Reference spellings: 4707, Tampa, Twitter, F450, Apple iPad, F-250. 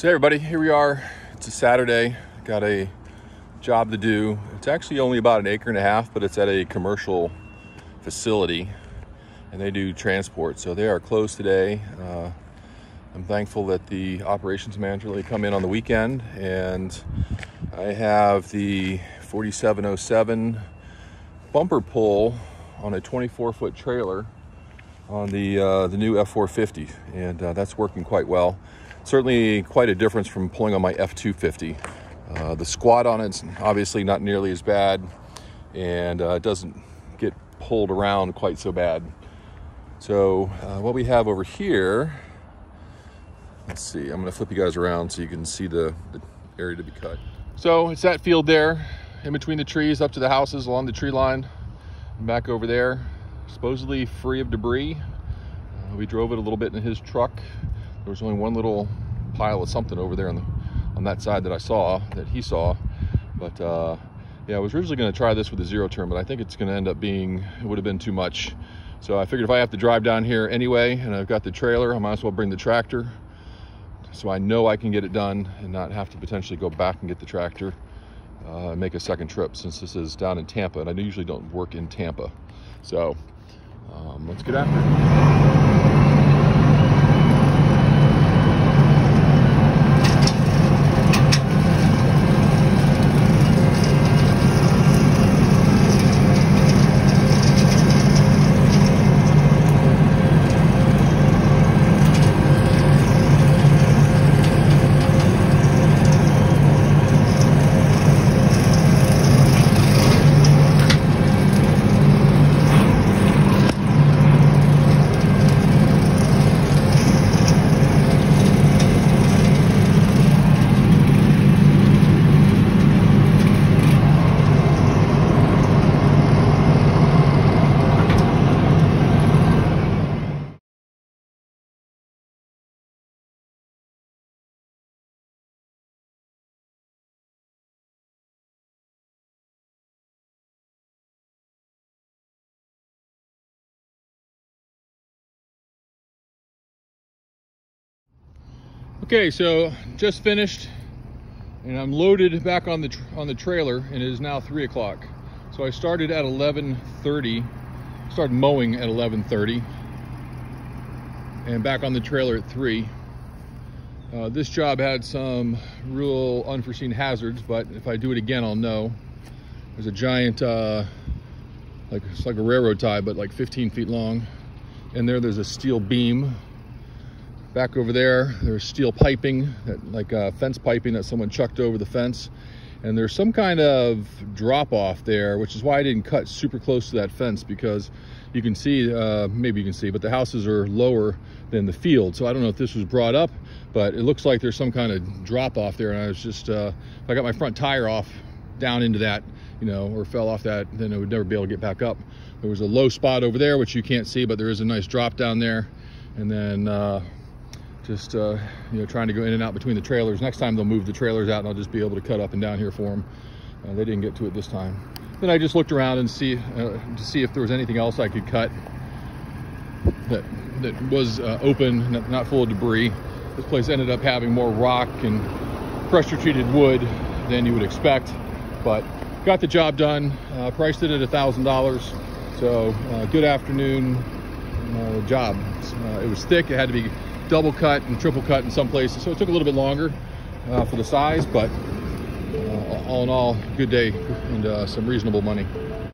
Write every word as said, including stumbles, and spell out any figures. So hey everybody, here we are. It's a Saturday, got a job to do. It's actually only about an acre and a half, but it's at a commercial facility and they do transport. So they are closed today. Uh, I'm thankful that the operations manager let come in on the weekend, and I have the forty-seven oh seven bumper pull on a twenty-four foot trailer on the, uh, the new F four fifty, and uh, that's working quite well. Certainly quite a difference from pulling on my F two fifty. Uh, the squat on it's obviously not nearly as bad, and uh, it doesn't get pulled around quite so bad. So uh, what we have over here, let's see, I'm gonna flip you guys around so you can see the, the area to be cut. So it's that field there, in between the trees, up to the houses, along the tree line, and back over there, supposedly free of debris. Uh, we drove it a little bit in his truck. There was only one little pile of something over there on, the, on that side that I saw, that he saw. But uh, yeah, I was originally gonna try this with a zero turn, but I think it's gonna end up being, it would have been too much. So I figured if I have to drive down here anyway, and I've got the trailer, I might as well bring the tractor. So I know I can get it done and not have to potentially go back and get the tractor uh, and make a second trip, since this is down in Tampa and I usually don't work in Tampa. So um, let's get after it. Okay, so just finished, and I'm loaded back on the on the trailer, and it is now three o'clock. So I started at eleven thirty, started mowing at eleven thirty, and back on the trailer at three. Uh, this job had some real unforeseen hazards, but if I do it again, I'll know. There's a giant, uh, like it's like a railroad tie, but like fifteen feet long, and there there's a steel beam. Back over there, there's steel piping, that, like uh, fence piping that someone chucked over the fence. And there's some kind of drop off there, which is why I didn't cut super close to that fence, because you can see, uh, maybe you can see, but the houses are lower than the field. So I don't know if this was brought up, but it looks like there's some kind of drop off there. And I was just, uh, if I got my front tire off down into that, you know, or fell off that, then I would never be able to get back up. There was a low spot over there, which you can't see, but there is a nice drop down there. And then, uh, Just, uh, you know, trying to go in and out between the trailers. Next time they'll move the trailers out and I'll just be able to cut up and down here for them. Uh, they didn't get to it this time. Then I just looked around and see, uh, to see if there was anything else I could cut that, that was uh, open, not, not full of debris. This place ended up having more rock and pressure treated wood than you would expect, but got the job done. Uh, priced it at a thousand dollars. So uh, good afternoon uh, job. Uh, it was thick, it had to be double cut and triple cut in some places, so it took a little bit longer uh, for the size, but uh, all in all, good day and uh, some reasonable money.